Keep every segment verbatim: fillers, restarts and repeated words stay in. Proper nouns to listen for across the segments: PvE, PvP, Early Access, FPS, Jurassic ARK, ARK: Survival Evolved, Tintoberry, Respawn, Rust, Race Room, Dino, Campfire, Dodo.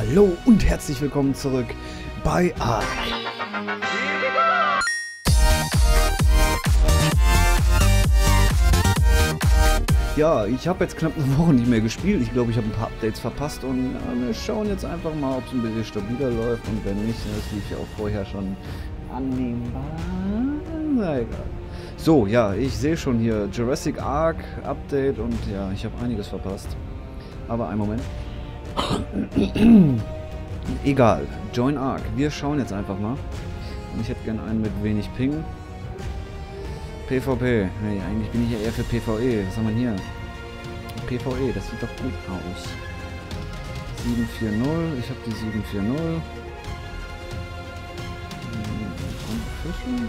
Hallo und herzlich willkommen zurück bei ARK. Ja, ich habe jetzt knapp eine Woche nicht mehr gespielt. Ich glaube, ich habe ein paar Updates verpasst und äh, wir schauen jetzt einfach mal, ob es ein bisschen stabiler läuft und wenn nicht, das lief ja auch vorher schon annehmbar. Na egal. So, ja, ich sehe schon hier Jurassic ARK Update und ja, ich habe einiges verpasst. Aber einen Moment. Egal, Join ARK. Wir schauen jetzt einfach mal. Und ich hätte gerne einen mit wenig Ping. PvP. Hey, eigentlich bin ich ja eher für PvE. Was haben wir hier? PvE, das sieht doch gut aus. sieben vier null, ich habe die sieben vier null. Fischen.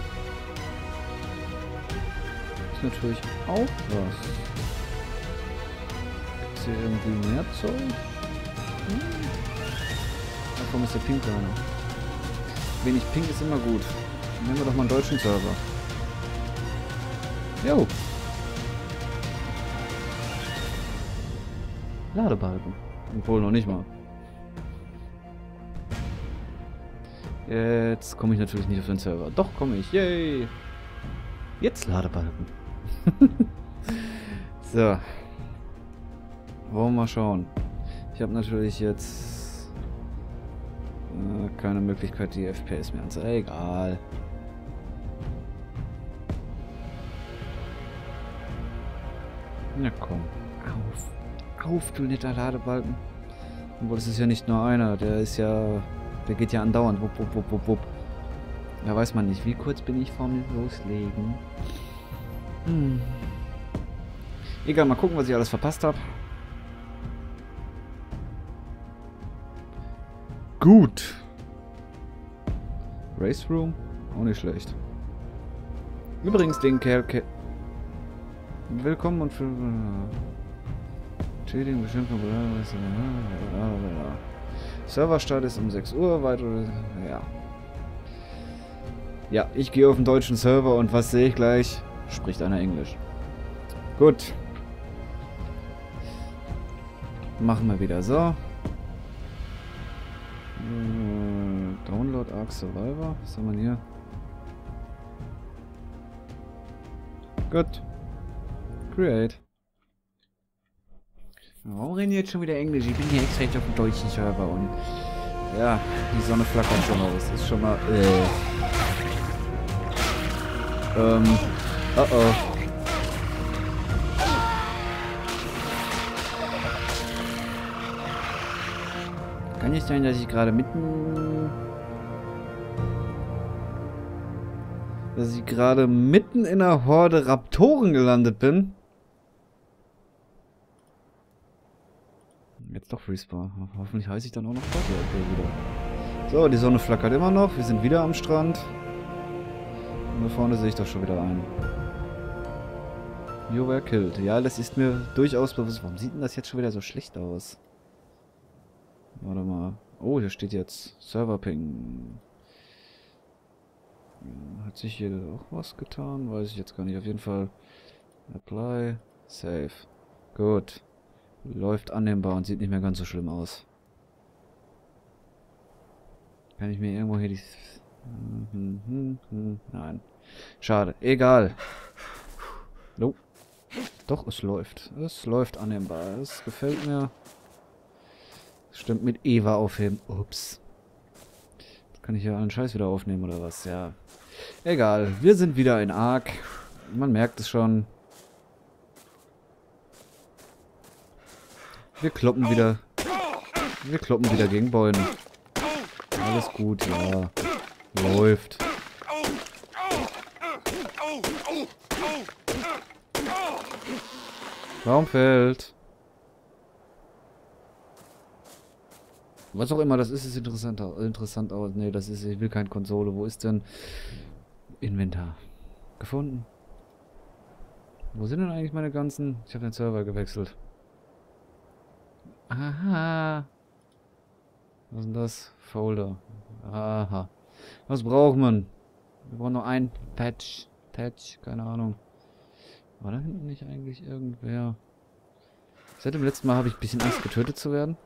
Ist natürlich auch was. Gibt es hier irgendwie mehr Zoll? Hm. Da kommt jetzt der Pink rein. Wenig Pink ist immer gut. Nehmen wir doch mal einen deutschen Server. Jo. Ladebalken. Obwohl noch nicht mal. Jetzt komme ich natürlich nicht auf den Server. Doch komme ich. Yay. Jetzt Ladebalken. So. Wollen wir mal schauen. Ich habe natürlich jetzt äh, keine Möglichkeit, die F P S mehr anzuzeigen. Egal. Na komm. Auf. Auf, du netter Ladebalken. Obwohl, es ist ja nicht nur einer. Der ist ja... Der geht ja andauernd. Wupp, wupp, wupp, wupp, wupp. Da weiß man nicht, wie kurz bin ich vorm Loslegen. Hm. Egal, mal gucken, was ich alles verpasst habe. Gut. Race Room? Auch nicht schlecht. Übrigens den Kerl... Ke Willkommen und für... Cheating, Beschimpfung... Serverstart ist um sechs Uhr, weitere... Ja. Ja, ich gehe auf den deutschen Server und was sehe ich gleich? Spricht einer Englisch. Gut. Machen wir wieder so. Download Ark Survivor. Was haben wir hier? Gut. Create. Warum reden jetzt schon wieder Englisch? Ich bin hier extra auf dem deutschen Server und... Ja, die Sonne flackert schon mal. Das ist schon mal... Äh. Ähm... Oh oh. Kann nicht sein, dass ich gerade mitten... Dass ich gerade mitten in einer Horde Raptoren gelandet bin? Jetzt doch Respawn. Hoffentlich heiße ich dann auch noch wieder. So, die Sonne flackert immer noch. Wir sind wieder am Strand. Und da vorne sehe ich doch schon wieder einen. You were killed. Ja, das ist mir durchaus bewusst. Warum sieht denn das jetzt schon wieder so schlecht aus? Warte mal. Oh, hier steht jetzt Serverping. Hat sich hier auch was getan? Weiß ich jetzt gar nicht. Auf jeden Fall. Apply. Save. Gut. Läuft annehmbar und sieht nicht mehr ganz so schlimm aus. Kann ich mir irgendwo hier die... Nein. Schade. Egal. No. Doch, es läuft. Es läuft annehmbar. Es gefällt mir. Stimmt mit Eva aufheben. Ups. Jetzt kann ich ja allen Scheiß wieder aufnehmen oder was? Ja. Egal. Wir sind wieder in ARK. Man merkt es schon. Wir kloppen wieder. Wir kloppen wieder gegen Bäume. Alles gut, ja. Läuft. Baum fällt. Was auch immer, das ist es interessant, interessant aus. Nee, das ist, ich will keine Konsole. Wo ist denn Inventar? Gefunden. Wo sind denn eigentlich meine ganzen? Ich habe den Server gewechselt. Aha. Was ist denn das? Folder. Aha. Was braucht man? Wir brauchen noch ein Patch. Patch, keine Ahnung. War da hinten nicht eigentlich irgendwer? Seit dem letzten Mal habe ich ein bisschen Angst, getötet zu werden.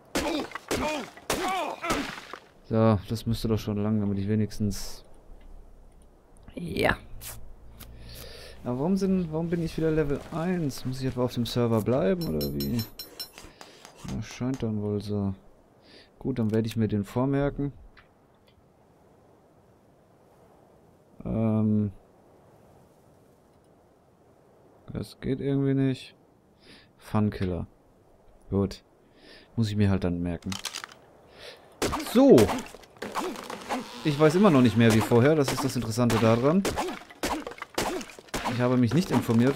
So, das müsste doch schon lang, damit ich wenigstens... Ja. Aber warum sind, warum bin ich wieder Level eins? Muss ich etwa auf dem Server bleiben oder wie? Na, scheint dann wohl so. Gut, dann werde ich mir den vormerken. Ähm. Das geht irgendwie nicht. Funkiller. Gut. Muss ich mir halt dann merken. So. Ich weiß immer noch nicht mehr wie vorher. Das ist das Interessante daran. Ich habe mich nicht informiert.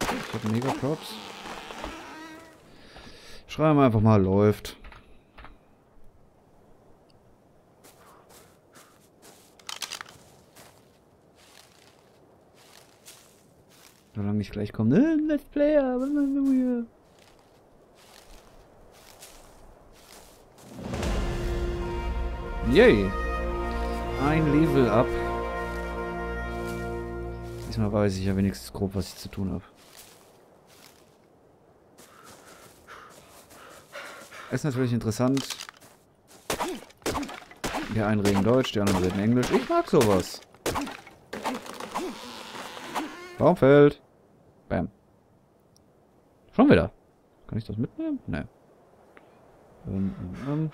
Ich habe mega Props. Schreiben wir einfach mal, läuft. Solange ich gleich komme. Ne, Let's Player, was machst du hier? Yay! Ein Level up. Diesmal weiß ich ja wenigstens grob, was ich zu tun habe. Ist natürlich interessant. Die einen reden Deutsch, die anderen reden Englisch. Ich mag sowas. Baumfeld. Bam. Schon wieder. Kann ich das mitnehmen? Nein. Ähm, ähm, ähm.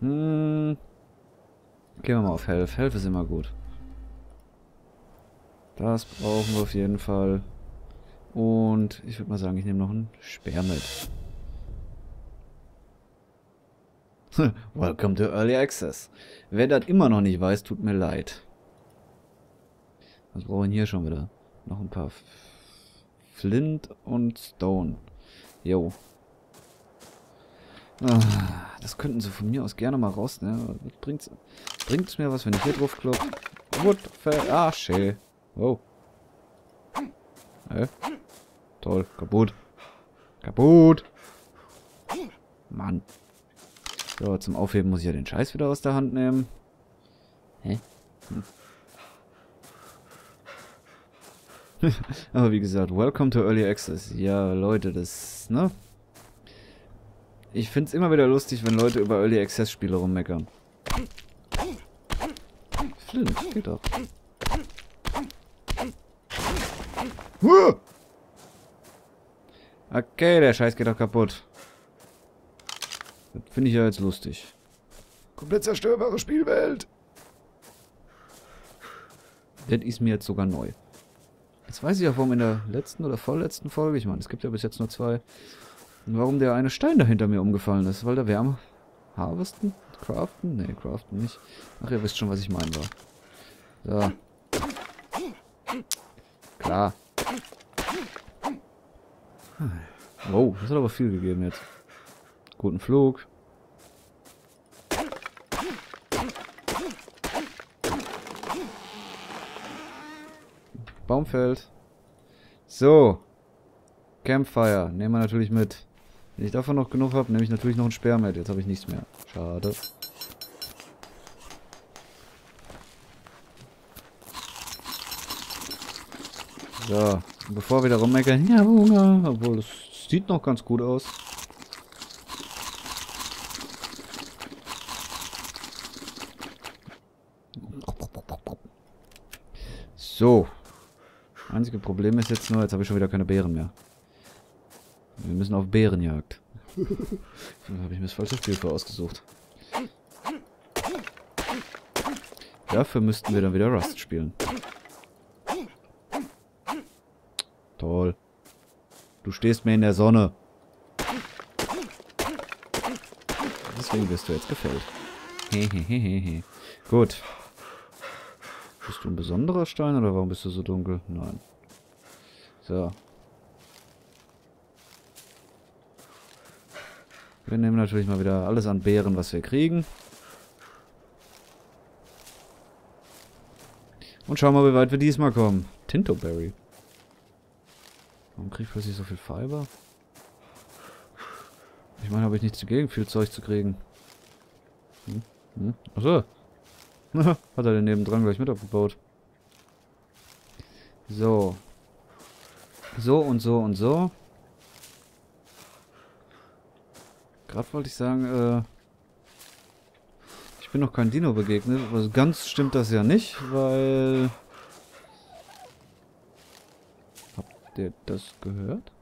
Hm. Gehen wir mal auf Health. Health ist immer gut. Das brauchen wir auf jeden Fall. Und ich würde mal sagen, ich nehme noch einen Speer mit. Welcome to Early Access. Wer das immer noch nicht weiß, tut mir leid. Was brauchen wir hier schon wieder? Noch ein paar Flint und Stone. Jo. Ah, das könnten sie von mir aus gerne mal raus, ne? Bringt's, bringt's mir was, wenn ich hier drauf klopfe? What the... Ah, shit. Wow. Äh? Toll. Kaputt. Kaputt. Mann. So, zum Aufheben muss ich ja den Scheiß wieder aus der Hand nehmen. Hä? Hm. Aber wie gesagt, welcome to Early Access. Ja, Leute, das, ne? Ich find's immer wieder lustig, wenn Leute über Early Access Spiele rummeckern. Flint, geht doch. Okay, der Scheiß geht doch kaputt. Das finde ich ja jetzt lustig. Komplett zerstörbare Spielwelt. Das ist mir jetzt sogar neu. Jetzt weiß ich ja, warum in der letzten oder vorletzten Folge, ich meine, es gibt ja bis jetzt nur zwei, warum der eine Stein da hinter mir umgefallen ist, weil da wir am Harvesten? Craften? Ne, Craften nicht. Ach, ihr wisst schon, was ich meine war. So. Klar. Wow, das hat aber viel gegeben jetzt. Guten Flug. Baumfeld. So. Campfire. Nehmen wir natürlich mit. Wenn ich davon noch genug habe, nehme ich natürlich noch einen Speer mit. Jetzt habe ich nichts mehr. Schade. So. Bevor wir da rummeckern. Ja, Hunger. Obwohl, das sieht noch ganz gut aus. So. Einzige Problem ist jetzt nur, jetzt habe ich schon wieder keine Beeren mehr. Wir müssen auf Bärenjagd. Da habe ich mir das falsche Spiel für ausgesucht. Dafür müssten wir dann wieder Rust spielen. Toll. Du stehst mir in der Sonne. Deswegen wirst du jetzt gefällt. Hehehehe. Gut. Bist du ein besonderer Stein oder warum bist du so dunkel? Nein. So. Wir nehmen natürlich mal wieder alles an Beeren, was wir kriegen. Und schauen mal, wie weit wir diesmal kommen. Tintoberry. Warum kriege ich plötzlich so viel Fiber? Ich meine, habe ich nichts dagegen, viel Zeug zu kriegen. Hm? Hm? Achso. Hat er den nebendran gleich mit abgebaut. So. So und so und so. Gerade wollte ich sagen, äh, ich bin noch kein Dino begegnet. Also ganz stimmt das ja nicht, weil... Habt ihr das gehört?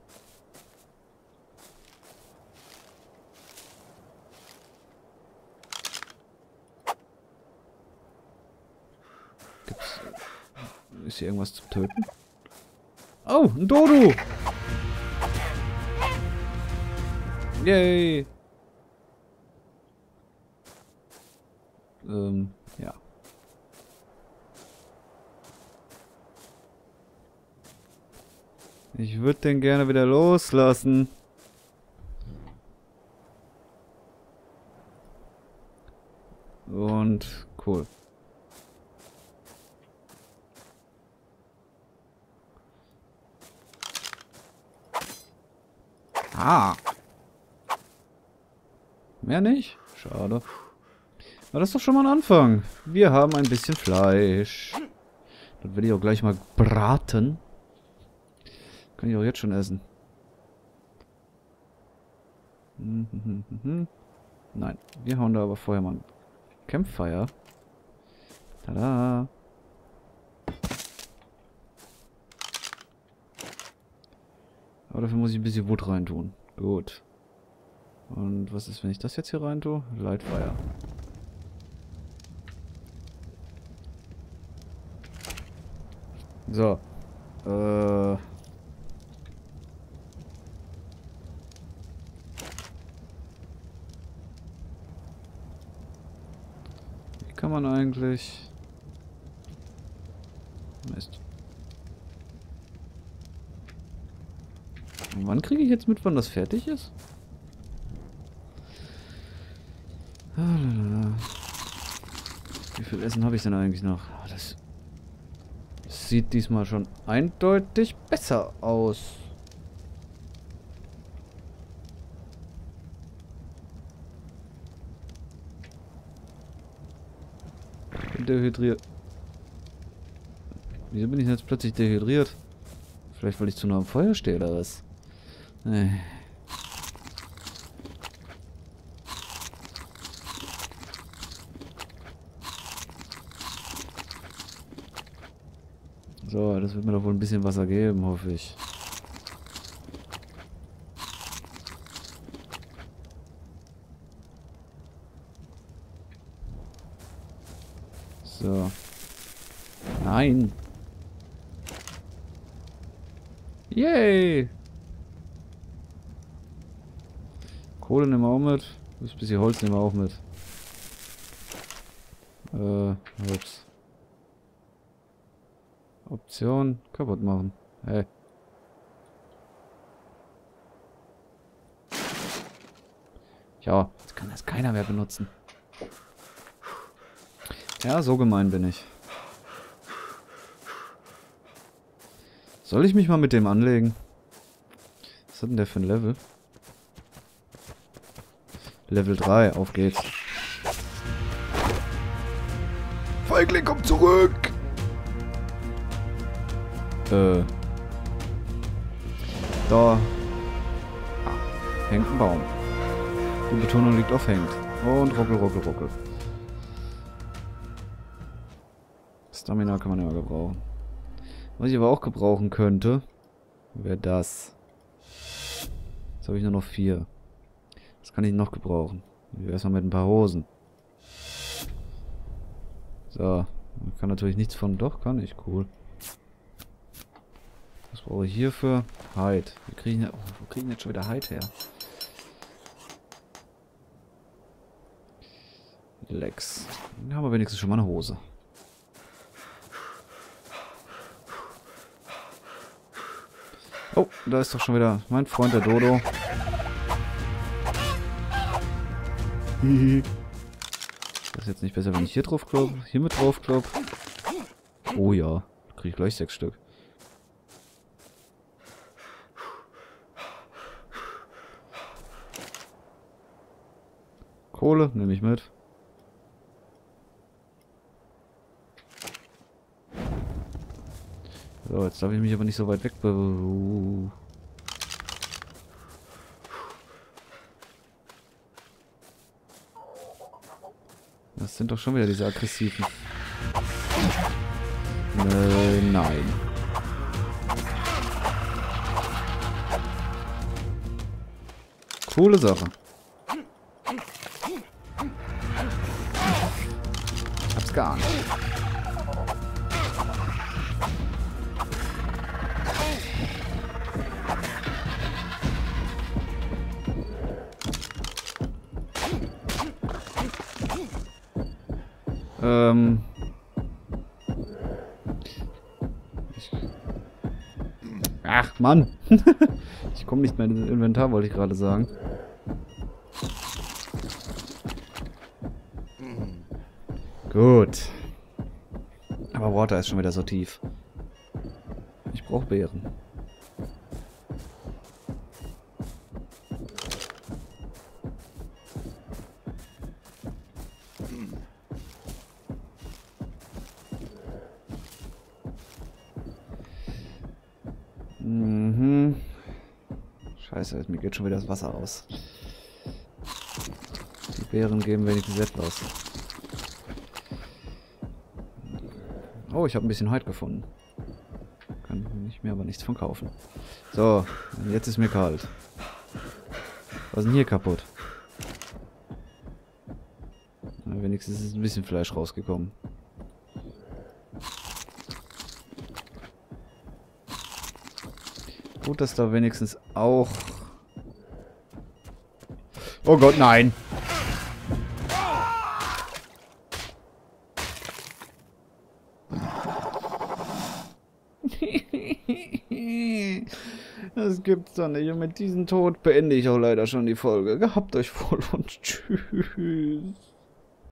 Gibt's... Ist hier irgendwas zum Töten? Oh, ein Dodo! Yay! Ähm, ja. Ich würde den gerne wieder loslassen. Und cool. Ah! Mehr nicht? Schade. Aber das ist doch schon mal ein Anfang. Wir haben ein bisschen Fleisch. Dann werde ich auch gleich mal braten. Kann ich auch jetzt schon essen. Nein, wir hauen da aber vorher mal ein Campfire. Tada! Aber dafür muss ich ein bisschen Wut reintun. Gut. Und was ist, wenn ich das jetzt hier rein tue? Lightfire. So. Äh. Wie kann man eigentlich... Mist. Und wann kriege ich jetzt mit, wann das fertig ist? Wie viel Essen habe ich denn eigentlich noch? Das sieht diesmal schon eindeutig besser aus. Ich bin dehydriert. Wieso bin ich jetzt plötzlich dehydriert? Vielleicht, weil ich zu nah am Feuer stehe oder was? Nee. So, das wird mir doch wohl ein bisschen Wasser geben, hoffe ich. So. Nein! Yay! Kohle nehmen wir auch mit. Das bisschen Holz nehmen wir auch mit. Äh, ups. Option kaputt machen. Hey. Ja, jetzt kann das keiner mehr benutzen. Ja, so gemein bin ich. Soll ich mich mal mit dem anlegen? Was hat denn der für ein Level? Level drei, auf geht's. Feigling, komm zurück! Äh. Da. Ah, hängt ein Baum. Die Betonung liegt auf hängt. Und ruckel, ruckel, ruckel. Stamina kann man ja gebrauchen. Was ich aber auch gebrauchen könnte, wäre das. Jetzt habe ich nur noch vier. Das kann ich noch gebrauchen. Erstmal mit ein paar Hosen. So. Man kann natürlich nichts von... Doch, kann ich. Cool. Was brauche ich hierfür? Hide. Wir kriegen, oh, wir kriegen jetzt schon wieder Hide her. Lex. Dann haben wir wenigstens schon mal eine Hose. Oh, da ist doch schon wieder mein Freund, der Dodo. Das ist jetzt nicht besser, wenn ich hier drauf klopp. Hier mit drauf klopp. Oh ja, kriege ich gleich sechs Stück. Kohle nehme ich mit. So, jetzt darf ich mich aber nicht so weit weg. Das sind doch schon wieder diese aggressiven. Äh, nein. Coole Sache. Hab's geahnt. Ähm. Ach, Mann. Ich komme nicht mehr in das Inventar, wollte ich gerade sagen. Gut. Aber Water ist schon wieder so tief. Ich brauche Beeren. Mhm. Scheiße, mir geht schon wieder das Wasser aus. Die Beeren geben wenigstens selbst aus. Oh, ich habe ein bisschen Hide gefunden. Kann ich mir aber nichts von kaufen. So, jetzt ist mir kalt. Was ist denn hier kaputt? Na, wenigstens ist ein bisschen Fleisch rausgekommen. Gut, dass da wenigstens auch... Oh Gott, nein! Das gibt's doch nicht. Und mit diesem Tod beende ich auch leider schon die Folge. Gehabt euch wohl und tschüss.